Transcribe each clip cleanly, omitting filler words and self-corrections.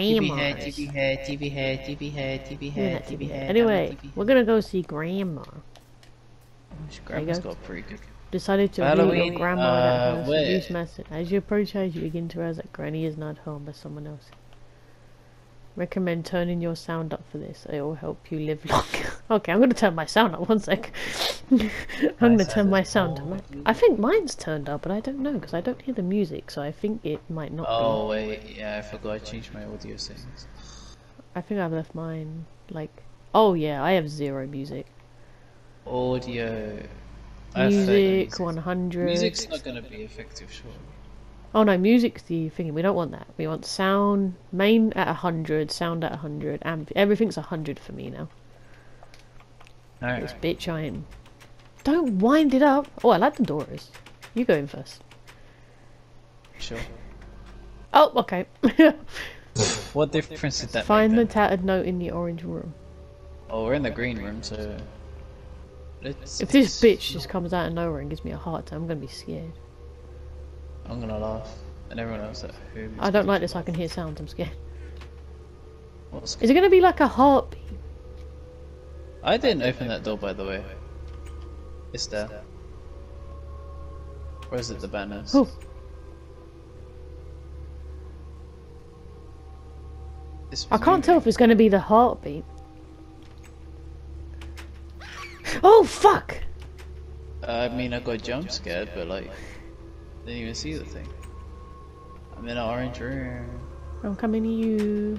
Grandma. TV head. Anyway, we're gonna go see Grandma. Grandma's got pretty good. Decided to leave your grandma at house. Use message. As you approach her, you begin to realize that Granny is not home, but someone else. Recommend turning your sound up for this. It will help you live longer. Okay, I'm gonna turn my sound up. One sec. I'm gonna turn my sound up. I think mine's turned up, but I don't know because I don't hear the music, so I think it might not be. Oh wait, yeah, I forgot I changed my audio settings. I think I've left mine like. Oh yeah, I have zero music. Audio. Music, 100. Music's not going to be effective, sure. Oh no, music's the thing. We don't want that. We want sound, main at 100, sound at 100, and everything's 100 for me now. Alright. This bitch I am. Don't wind it up. Oh, I like the doors. You go in first. Sure. Oh, okay. What difference did that make? Find the tattered note in the orange room. Oh, we're in the green room, so... If this bitch just comes out of nowhere and gives me a heart attack, I'm gonna be scared. I'm gonna laugh, and everyone else at home. I don't like this. I can hear sounds. I'm scared. What's scared? Is it gonna be like a heartbeat? I didn't open that door, by the way. It's there. Or is it the banners? Oh. I can't tell if it's gonna be the heartbeat. Oh fuck! I mean, I got jump scared, but like, didn't even see the thing. I'm in an orange room. I'm coming to you.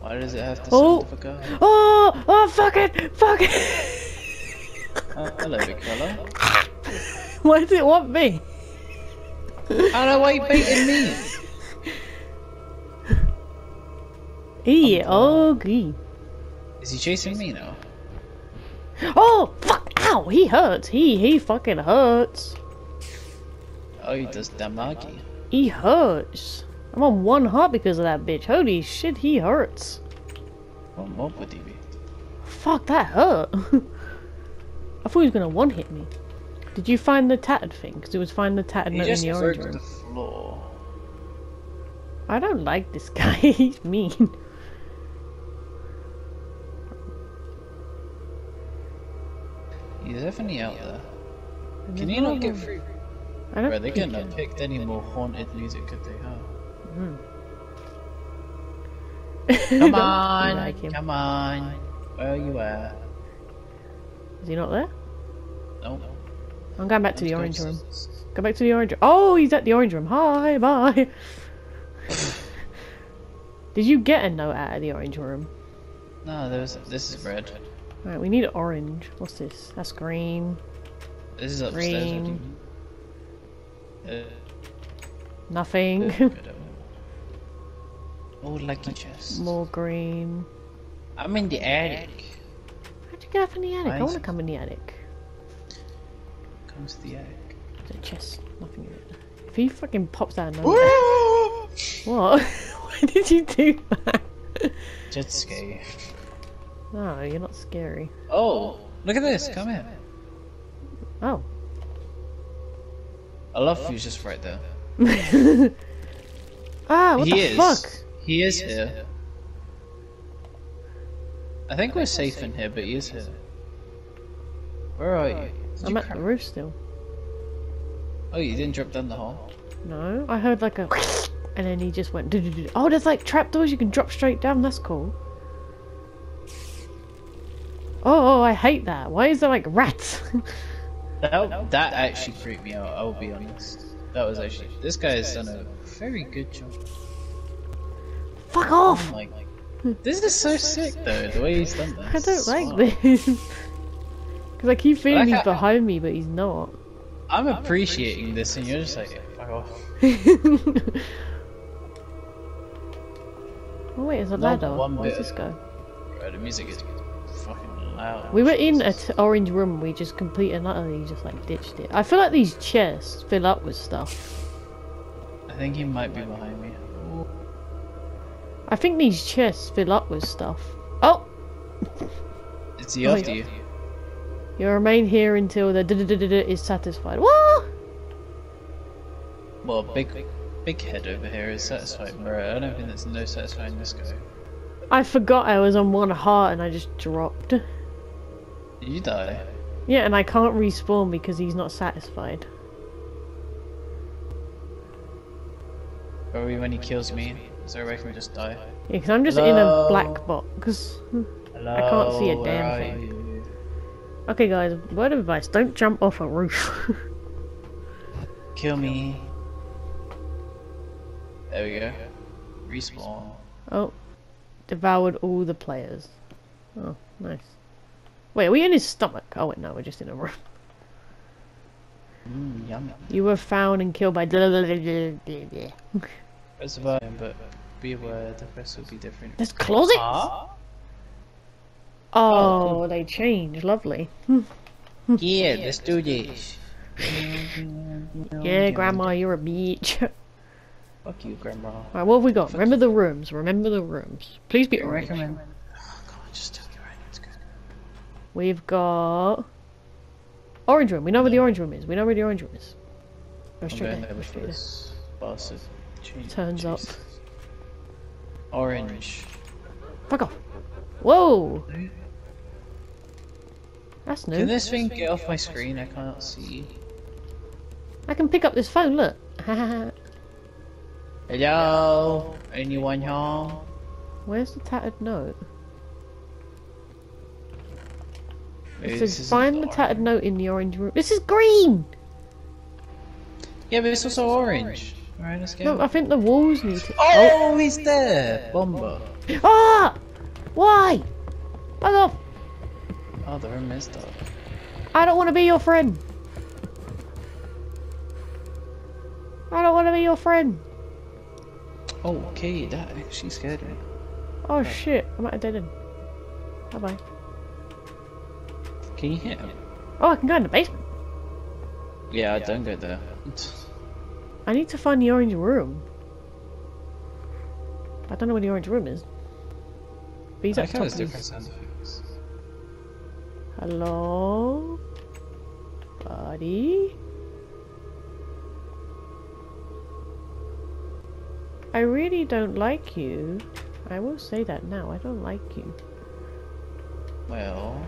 Why does it have to sound like a guy? Oh! Oh! Fuck it! Fuck it! Hello, big fella. Why does it want me? I don't know why you're beating me. Yeah, okay. Is he chasing me now? Oh fuck! Ow! He hurts. He fucking hurts. Oh, he does damage. He hurts. I'm on one heart because of that bitch. Holy shit, he hurts. What more would he be? Fuck, that hurt. I thought he was gonna one hit me. Did you find the tattered thing? Because it was find the tattered note in the orange room. He just broke the floor. I don't like this guy. He's mean. He's definitely out there. Can you not get through? I don't they couldn't have picked any more haunted music, could they? Come on! Like come on! Where are you at? Is he not there? No. I'm going back to the orange room. Go back to the orange room. Oh, he's at the orange room. Hi, bye! Did you get a note out of the orange room? No, this is red. Alright, we need orange. What's this? That's green. This is upstairs. Green. Nothing. Oh, lucky chest. More green. I'm in the attic. How'd you get up in the attic? I want to come in the attic. Come to the attic. There's a chest. Nothing in it. If he fucking pops out of nowhere. What? Why did you do that? Jet ski. No, you're not scary. Oh, look at this! Come here. Oh. I love you just right there. Ah, what the fuck? He is here. I think we're safe in here, but he is here. Where are you? I'm at the roof still. Oh, you didn't drop down the hole? No, I heard like a... and then he just went... Oh, there's like trapdoors you can drop straight down, that's cool. Oh, I hate that. Why is there like rats? that actually freaked me out, I'll be honest. That was actually... This guy has done a very good job. Fuck off! Like, this is so sick though, the way he's done this. I don't like this. Because I keep feeling like he's behind me, but he's not. I'm appreciating this and you're just like, fuck off. Oh wait, there's a ladder. Where's this guy? Right, the music is good. Wow, we were in an orange room, we just completely and utterly just like ditched it. I feel like these chests fill up with stuff. I think he might be behind me. I think these chests fill up with stuff. Oh! It's the after you. You remain here until the is satisfied. What? Well, big big head over here is satisfying, Maria. I don't think there's no satisfying this guy. I forgot I was on one heart and I just dropped. You die? Yeah, and I can't respawn because he's not satisfied. Probably when he kills me, is there a way for me to just die? Yeah, because I'm just in a black box. Hello, I can't see a damn thing. Okay guys, word of advice, don't jump off a roof. Kill me. There we go. Respawn. Oh. Devoured all the players. Oh, nice. Wait, are we in his stomach? Oh wait, no, we're just in a room. Mm, yum. You were found and killed by Reservoir, but be aware the rest will be different. There's closets? Ah? Oh, they change. Lovely. Yeah, let's do this. Yeah, Grandma, you're a bitch. Fuck you, Grandma. Alright, what have we got? Remember the rooms. Remember the rooms. Please be orange. Recommend. Oh, come on, just tell me right. It's good. We've got... orange room. We know where the orange room is. We know where the orange room is. Go straight there. Go straight there. Turns up. Orange. Fuck off. Whoa! That's new. Can this thing get off my screen? I can't see. I can pick up this phone, look. Hello? Anyone home? Where's the tattered note? It says find the tattered note in the orange room. This is green! Yeah, but it's also orange. Alright, let's go. No, I think the walls need to... oh, he's there! Bomber. Ah! Why? Fuck off! Oh, the room messed up. I don't want to be your friend. I don't want to be your friend. Oh, okay, that actually scared me. Oh right. Shit, I'm at a dead end. Bye bye. Can you hit him? Oh, I can go in the basement. Yeah, I don't go there. I need to find the orange room. I don't know where the orange room is. But he's at the top of his... Hello? Buddy? I really don't like you. I will say that now. I don't like you. Well,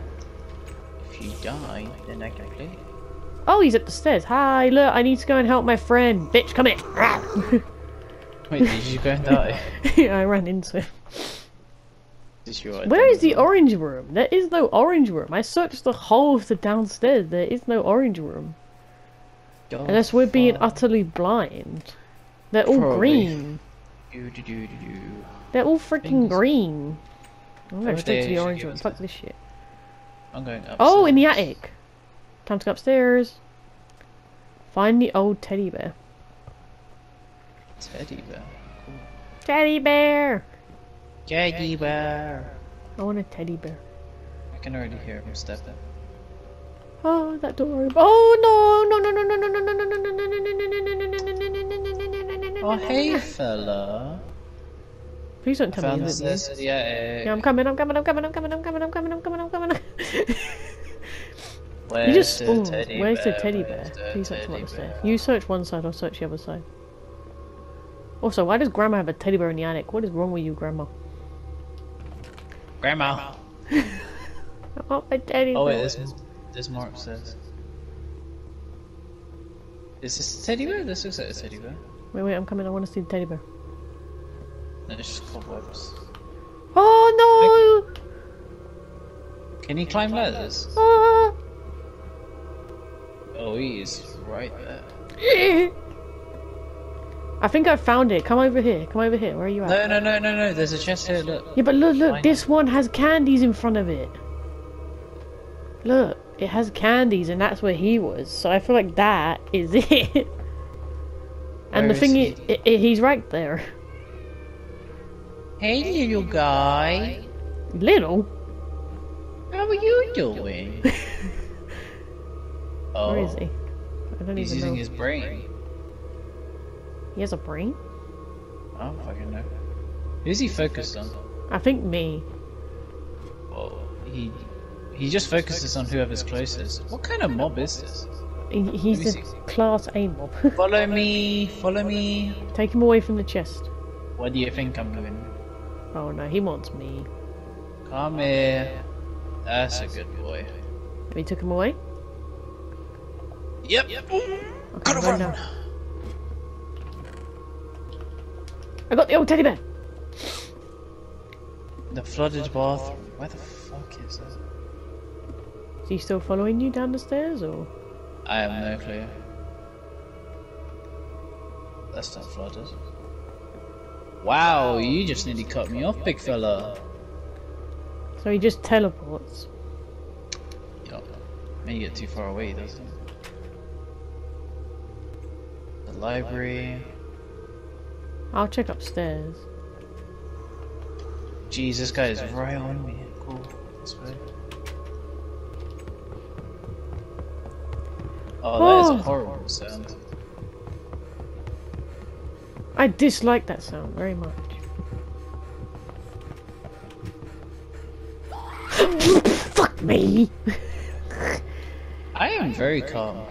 if you die, then I can play. Oh, he's up the stairs. Hi, look, I need to go and help my friend. Bitch, come here. Wait, did you go and die? Yeah, I ran into him. Where is the orange room? There is no orange room. I searched the whole of the downstairs. There is no orange room. God, unless we're being utterly blind. They're all green. They're all freaking green. I'm going straight to the orange room. Fuck this shit. I'm going upstairs. Oh, in the attic. Time to go upstairs. Find the old teddy bear. Teddy bear. Cool. Teddy bear. Teddy bear. I want a teddy bear. I can already hear him stepping. Oh, that door. Oh no, no, no, no, no, no, no, no, no, no, no, no, no, no. Oh hey fella. Please don't tell me this is the attic. Yeah, I'm coming. You just spawned. Where's the teddy bear? Please don't come upstairs. You search one side, I'll search the other side. Also, why does Grandma have a teddy bear in the attic? What is wrong with you, Grandma? Grandma! I want my teddy bear. Oh wait, there's more upstairs. Is this a teddy bear? This looks like a teddy bear. Wait, I'm coming, I want to see the teddy bear. No, it's just cobwebs. Oh no! Can he climb ladders? Ah. Oh, he is right there. I think I found it. Come over here. Come over here. Where are you at? No, no, no, no, no. There's a chest here. Look. Yeah, but look, look. This one has candies in front of it. Look, it has candies, and that's where he was. So I feel like that is it. And the thing is, he's right there. Hey, little guy. Little? How are you doing? Oh. Where is he? I don't even know. He's using his brain. He has a brain? I don't fucking know. Who's he focused on? I think me. Well, he just focuses on whoever's closest. What kind of mob is this? He's the class A mob. Follow me, follow me. Take him away from the chest. What do you think I'm doing? Oh no, he wants me. Come here. That's a good boy. We took him away? Yep. Okay, run. I got the old teddy bear! The flooded bathroom. Where the fuck is this? Is he still following you down the stairs, or...? I have no clue. That's not flooded. Wow, you just nearly cut me off, big fella. So he just teleports. Yup. When you get too far away, doesn't it? The library... I'll check upstairs. Jeez, this guy is right on me. Cool. This way. Oh, that is a horrible sound. I dislike that sound very much. Fuck me! I am very calm.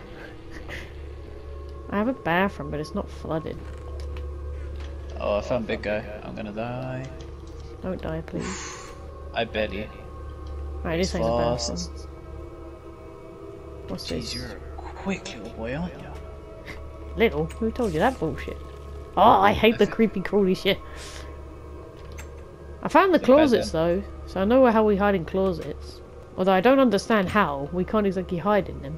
I have a bathroom, but it's not flooded. Oh, I found big guy. I'm gonna die. Don't die, please. I bet you. Right, this ain't a bathroom. What's this? You're a quick little boy, aren't you? Little? Who told you that bullshit? Oh, I hate the creepy crawly shit. I found the closets though, so I know how we hide in closets. Although I don't understand how. We can't exactly hide in them.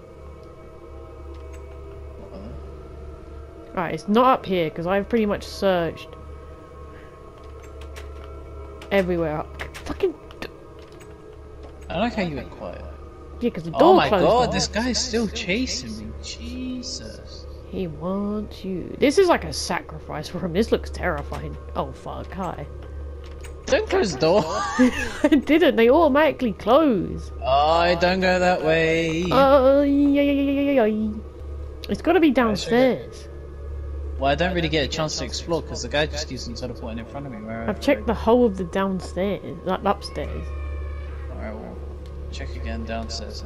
Right, it's not up here because I've pretty much searched everywhere. Fucking. I like how you went quiet. Yeah, because the door closed. Oh my god, this guy's still chasing me. Jesus. He wants you. This is like a sacrifice for him. This looks terrifying. Oh fuck, hi. Don't close the door. I didn't. They automatically close. Oh, don't go that way. Oh, yeah. It's got to be downstairs. Well, I don't really get a chance to explore because the guy just keeps teleporting in front of me. I've checked the whole of the downstairs, like upstairs. Alright, well, check again downstairs.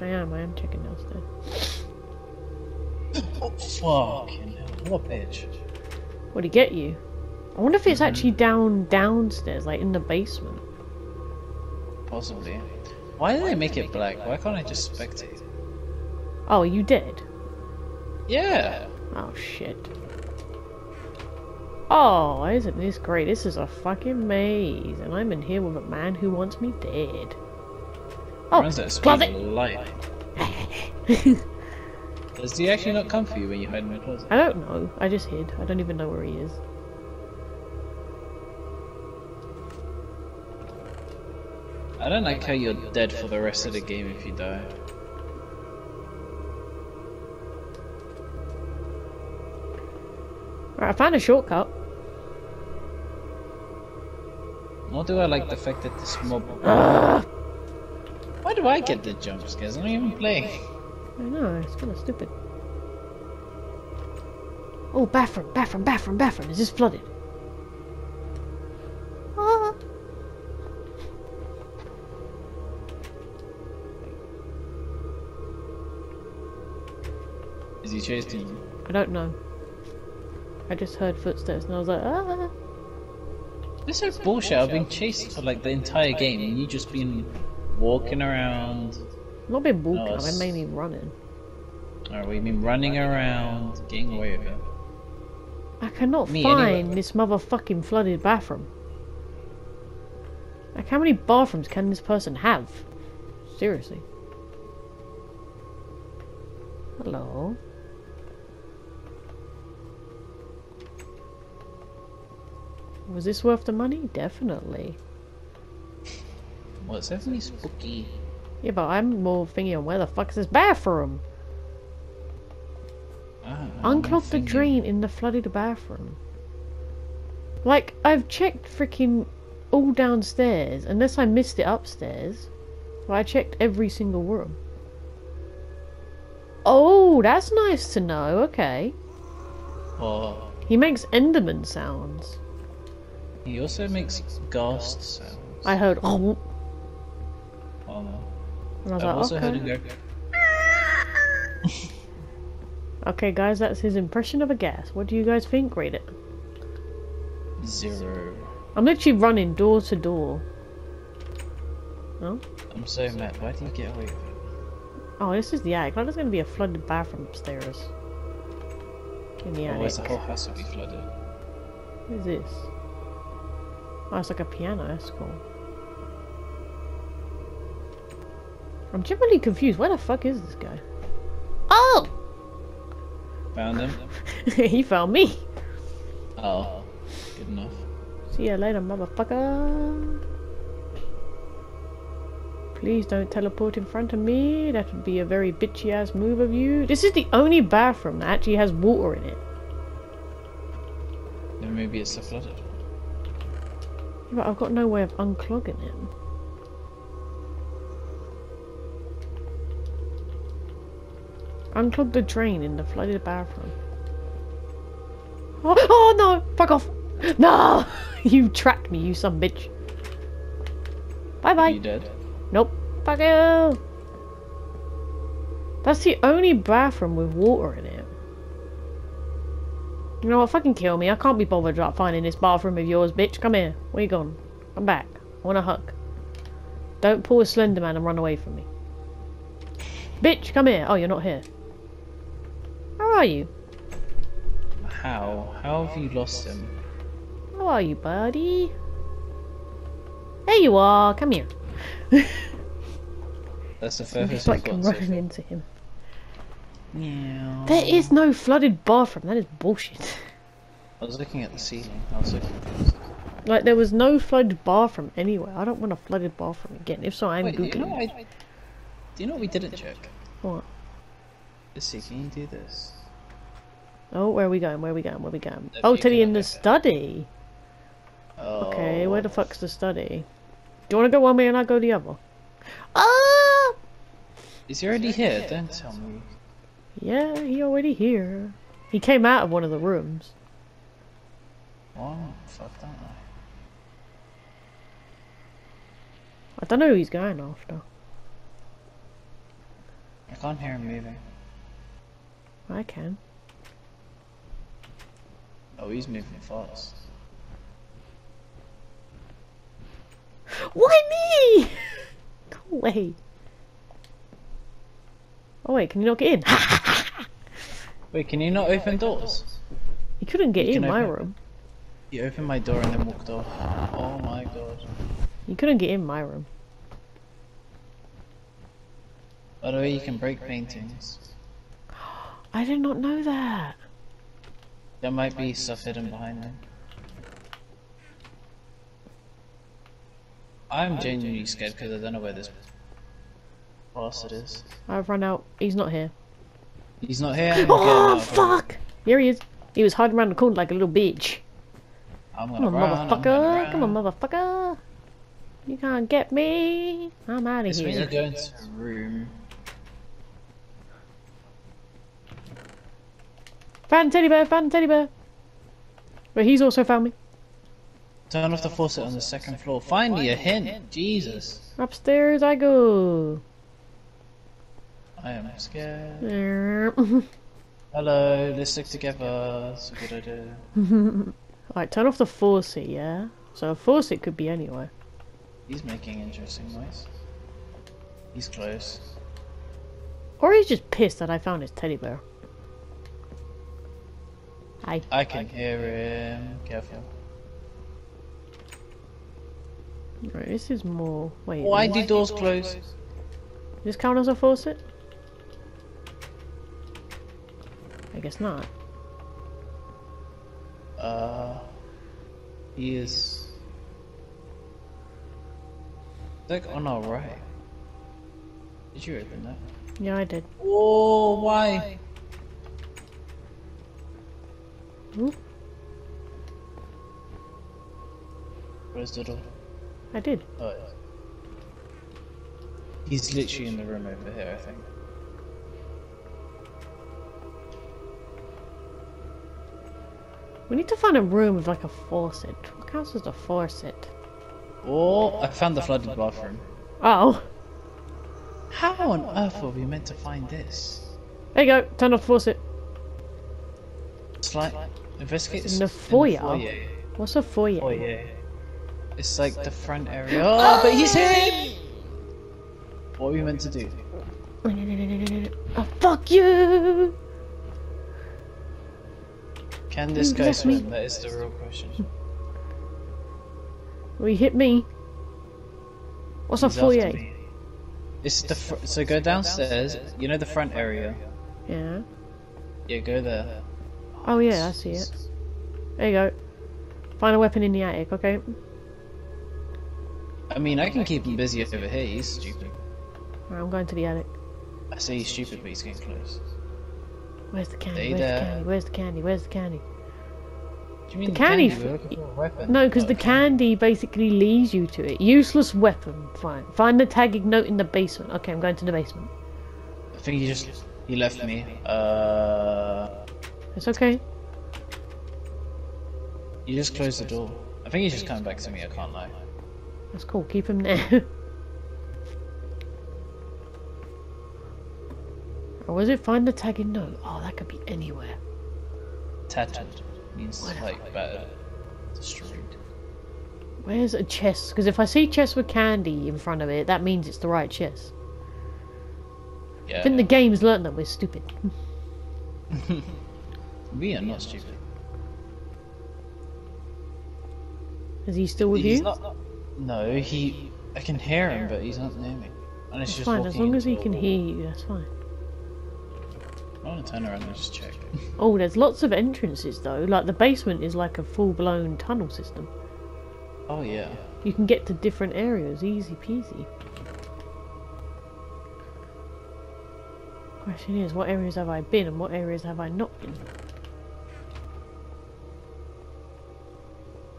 I am checking downstairs. Oh, fucking hell. What a bitch. What'd he get you? I wonder if it's actually downstairs, like in the basement. Possibly. Why did they make it black? Why can't I just spectate? Oh, you did? Yeah! Oh shit. Oh, isn't this great? This is a fucking maze, and I'm in here with a man who wants me dead. Oh, closet! Does he actually not come for you when you hide in the closet? I don't know. I just hid. I don't even know where he is. I don't like how you're dead for the rest of the game if you die. Right, I found a shortcut. What do I like the fact that this mob... Why do I get the jump scares? I'm not even playing. I know, it's kind of stupid. Oh, bathroom. Is this flooded? Ah. Is he chasing you? I don't know. I just heard footsteps and I was like, ah. This is bullshit. I've been chased for like the entire game and you just been walking around. I've not been walking, I've been mainly running. Alright, we've been running around, getting away with it. I cannot find this motherfucking flooded bathroom. Like, how many bathrooms can this person have? Seriously. Hello. Was this worth the money? Definitely. Well, it's definitely spooky. Yeah, but I'm more thinking on where the fuck is this bathroom? Unclog the drain in the flooded bathroom. Like, I've checked freaking all downstairs, unless I missed it upstairs. But I checked every single room. Oh, that's nice to know, okay. Oh. He makes Enderman sounds. He also makes ghost sounds. I heard oh no. And I was like, also heard a go. Okay, guys, that's his impression of a gas. What do you guys think? Rate it. 0. I'm literally running door to door. Oh? I'm so mad. Why did you get away with it? Oh, this is the attic. Like, there's going to be a flooded bathroom upstairs. In the attic. Otherwise the whole house will be flooded. What is this? Oh, it's like a piano. That's cool. I'm generally confused. Where the fuck is this guy? Oh! Found him? He found me. Oh. Good enough. See ya later, motherfucker. Please don't teleport in front of me. That would be a very bitchy ass move of you. This is the only bathroom that actually has water in it. Then maybe it's a flooded. But I've got no way of unclogging it. Unclog the drain in the flooded bathroom. Oh no! Fuck off! No! You trapped me, you sumbitch. Bye bye. Are you dead? Nope. Fuck you! That's the only bathroom with water in it. You know what? Fucking kill me. I can't be bothered about finding this bathroom of yours, bitch. Come here. Where you gone? Come back. I want a hug. Don't pull a Slender Man and run away from me. Bitch, come here. Oh, you're not here. Where are you? How? How have you lost him? How are you, buddy? There you are. Come here. That's the furthest I've got so far. Running into him. Yeah. There is no flooded bathroom. That is bullshit. I was looking at the ceiling. Like, there was no flooded bathroom anywhere. I don't want a flooded bathroom again. If so, I'm Googling. Do you know what we didn't check? What? Let's see. Can you do this? Oh, where are we going? Where are we going? Where are we going? Oh, Tilly in the study. Oh. Okay, where the fuck's the study? Do you want to go one way and I go the other? Ah! Is he already here? Don't tell me. Yeah, he already here. He came out of one of the rooms. Oh, fuck that. I don't know who he's going after. I can't hear him moving. I can. Oh, he's moving fast. Why me? Go away. Oh wait, can you not get in? Wait, can you not open doors? You couldn't get in my room. You opened my door and then walked off. Oh my god. You couldn't get in my room. By the way, you can break paintings. I did not know that. There might be stuff hidden behind them. I'm genuinely scared because I don't know where this bastard is. I've run out. He's not here. He's not here. Oh fuck! Here he is. He was hiding around the corner like a little bitch. I'm gonna run, motherfucker! Come on, motherfucker! You can't get me. I'm out of here. This way you go into the room. Found teddy bear. Found teddy bear. But he's also found me. Turn off the faucet on the second floor. Find me a hint. Jesus. Upstairs I go. I am scared. Hello, let's stick together. That's a good idea. Alright, turn off the faucet, yeah? So a faucet could be anywhere. He's making interesting noise. He's close. Or he's just pissed that I found his teddy bear. Hi. I can hear him. Careful. Right, this is more. Wait. Why do doors close? Does this count as a faucet? I guess not. He is. Look on our right. Did you open that? Yeah, I did. Oh, why? Ooh. Where's the door? I did. Oh, yeah. He's literally in the room over here, I think. We need to find a room with like a faucet. What counts as a faucet? Oh, I found the flooded bathroom. Oh. How on earth were we meant to find this? There you go. Turn off the faucet. It's like investigators. Foyer. What's a foyer? Foyer. It's like the front area. Oh, but he's here! What are we meant to do? Oh, fuck you! Can this guy swim? That is the real question. Well, you hit me. What's a foyer? It's the so go downstairs. You know the front area. Yeah. Yeah, go there. Oh yeah, I see it. There you go. Find a weapon in the attic, okay? I mean, I can keep him busy over here. He's stupid. Right, I'm going to the attic. I say he's stupid, but he's getting close. Where's the candy? Where's the candy? Where's the candy? Do you mean the candy? No, because the candy basically leads you to it. Useless weapon. Fine. Find the tagging note in the basement. Okay, I'm going to the basement. I think he left me. It's okay. You just closed the door. I think he's just coming back to me. I can't lie. That's cool. Keep him there. Or was it find the tagging note? Oh, that could be anywhere. Tattooed means like battered, destroyed. Where's a chest? Because if I see chest with candy in front of it, that means it's the right chest. Yeah. I think the game's learned that we're stupid. We are not stupid. Is he still with you? Not, no, he. I can hear him, but he's not near me. And it's just fine. As long as he can hear you, that's fine. I want to turn around and just check. Oh, there's lots of entrances though. Like the basement is like a full-blown tunnel system. Oh yeah. You can get to different areas, easy peasy. Question is, what areas have I been and what areas have I not been?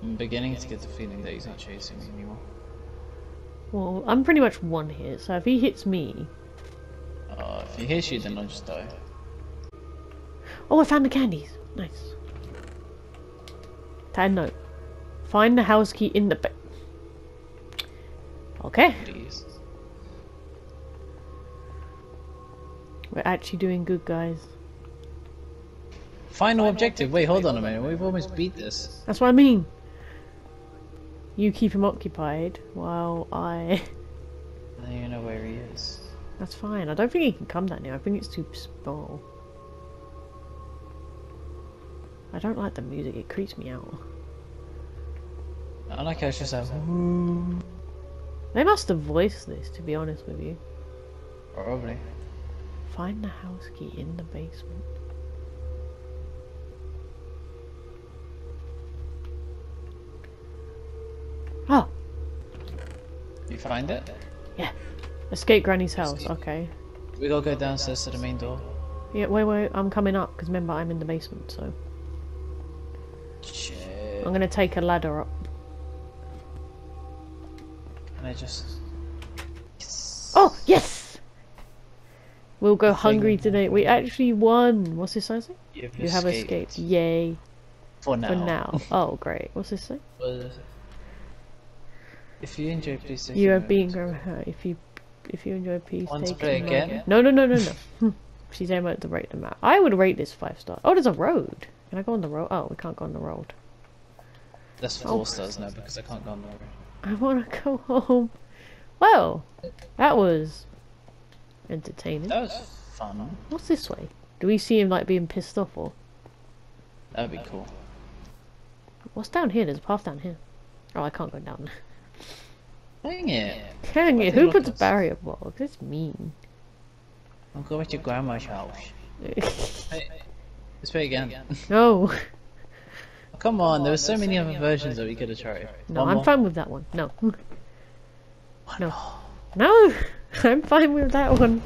I'm beginning to get the feeling that he's not chasing me anymore. Well, I'm pretty much one hit, so if he hits me... if he hits you, then I'll just die. Oh, I found the candies. Nice. Tag note. Find the house key in the bed. Okay. Please. We're actually doing good, guys. Final objective. Wait, hold on a minute. We've almost beat this. That's what I mean. You keep him occupied while I... I don't even know where he is. That's fine. I don't think he can come that near. I think it's too small. I don't like the music, it creeps me out. I like how it's just like... They must have voiced this, to be honest with you. Probably. Find the house key in the basement. Oh! You find it? Yeah. Escape Granny's house, okay. We gotta go downstairs to the main door. Yeah, wait, I'm coming up, because remember I'm in the basement, so... Shit. I'm gonna take a ladder up. And I just... Yes. Oh, yes! We'll go hungry today. We actually won. What's this say? You have escaped. Yay. For now. For now. Oh, great. What's this say? If you enjoy, please take You are being hurt. If you enjoy, please take to play again? No. She's aiming to rate the map. I would rate this 5 stars. Oh, there's a road. Can I go on the road? Oh, we can't go on the road. That's 4 stars now because I can't go on the road. I want to go home. Well, that was entertaining. That was fun. What's this way? Do we see him like being pissed off or? That'd be cool. What's down here? There's a path down here. Oh, I can't go down. Dang it. Dang it. Who puts a barrier box? It's mean. I'm going to grandma's house. Let's play again. No. Oh, come on, there were so many other versions that we could have tried. No, I'm fine with that one. No. No. No! I'm fine with that one.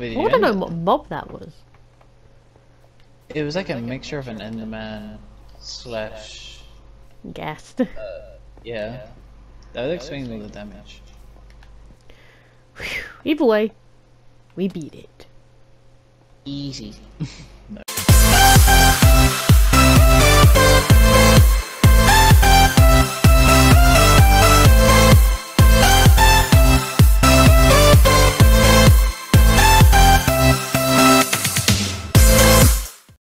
I want to know what mob that was. It was like a mixture of an Enderman slash... Ghast. Yeah. That would explain all the damage. Either way, we beat it. Easy. No.